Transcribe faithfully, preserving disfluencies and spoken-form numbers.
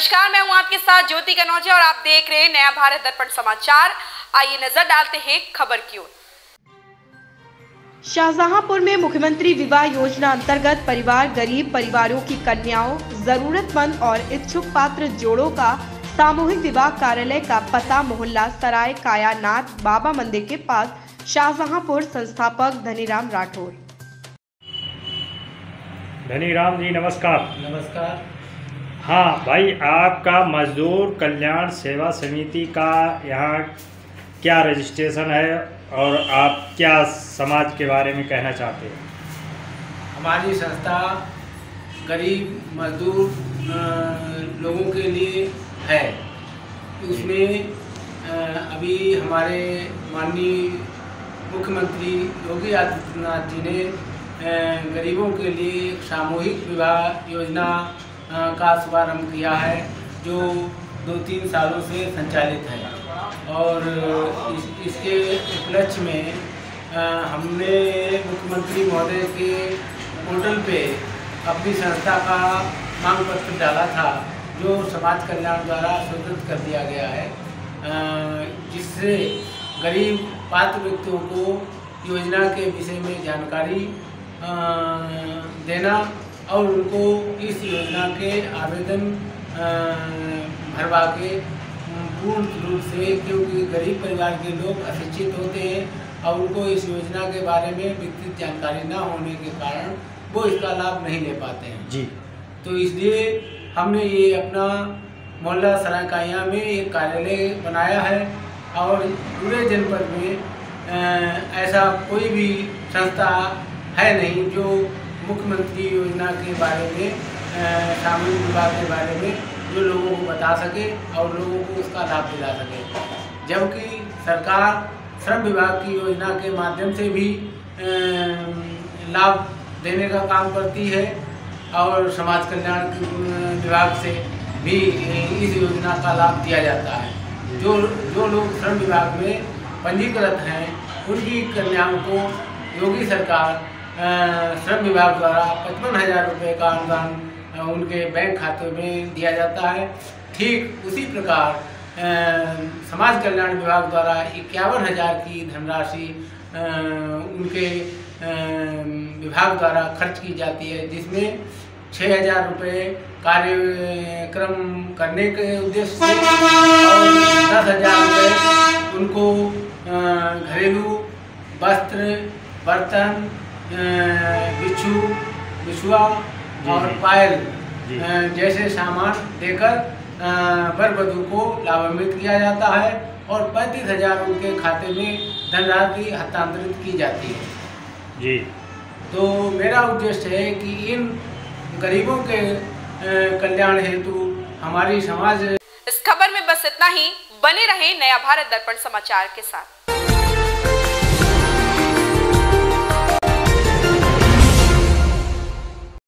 नमस्कार, मैं हूं आपके साथ ज्योति कनौजिया और आप देख रहे हैं नया भारत दर्पण समाचार। आइए नजर डालते हैं खबर की ओर। शाहजहाँपुर में मुख्यमंत्री विवाह योजना अंतर्गत परिवार गरीब परिवारों की कन्याओं, जरूरतमंद और इच्छुक पात्र जोड़ों का सामूहिक विवाह कार्यालय का पता मोहल्ला सराय कायानाथ बाबा मंदिर के पास शाहजहाँपुर। संस्थापक धनीराम राठौर। धनीराम जी नमस्कार। नमस्कार। हाँ भाई, आपका मजदूर कल्याण सेवा समिति का यहाँ क्या रजिस्ट्रेशन है और आप क्या समाज के बारे में कहना चाहते हैं? हमारी संस्था गरीब मजदूर लोगों के लिए है। उसमें अभी हमारे माननीय मुख्यमंत्री योगी आदित्यनाथ जी ने गरीबों के लिए सामूहिक विवाह योजना का शुभारम्भ किया है, जो दो तीन सालों से संचालित है। और इस, इसके उपलक्ष्य में आ, हमने मुख्यमंत्री महोदय के पोर्टल पे अपनी संस्था का मांग पत्र डाला था, जो समाज कल्याण द्वारा स्वीकृत कर दिया गया है, आ, जिससे गरीब पात्र व्यक्तियों को योजना के विषय में जानकारी आ, देना और उनको इस योजना के आवेदन भरवा के पूर्ण रूप से, क्योंकि गरीब परिवार के लोग अशिक्षित होते हैं और उनको इस योजना के बारे में विस्तृत जानकारी ना होने के कारण वो इसका लाभ नहीं ले पाते हैं जी। तो इसलिए हमने ये अपना मोहल्ला सरायकाया में एक कार्यालय बनाया है और पूरे जनपद में ऐसा कोई भी संस्था है नहीं जो मुख्यमंत्री योजना के बारे में, सामूहिक विवाह के बारे में जो लोगों को बता सके और लोगों को उसका लाभ दिला सके। जबकि सरकार श्रम विभाग की योजना के माध्यम से भी लाभ देने का काम करती है और समाज कल्याण विभाग से भी इस योजना का लाभ दिया जाता है। जो जो लोग श्रम विभाग में पंजीकृत हैं उनकी कल्याण को योगी सरकार श्रम विभाग द्वारा पचपन हज़ार रुपये का अनुदान उनके बैंक खाते में दिया जाता है। ठीक उसी प्रकार समाज कल्याण विभाग द्वारा इक्यावन हज़ार की धनराशि उनके विभाग द्वारा खर्च की जाती है, जिसमें छः हज़ार रुपये कार्यक्रम करने के उद्देश्य से और दस हज़ार रुपये उनको घरेलू वस्त्र, बर्तन, बिच्छू, बिछुआ और पायल जैसे सामान देकर वर वधू को लाभान्वित किया जाता है और पैंतीस हजार उनके खाते में धनराशि हस्तांतरित की जाती है जी। तो मेरा उद्देश्य है कि इन गरीबों के कल्याण हेतु हमारी समाज। इस खबर में बस इतना ही। बने रहे नया भारत दर्पण समाचार के साथ।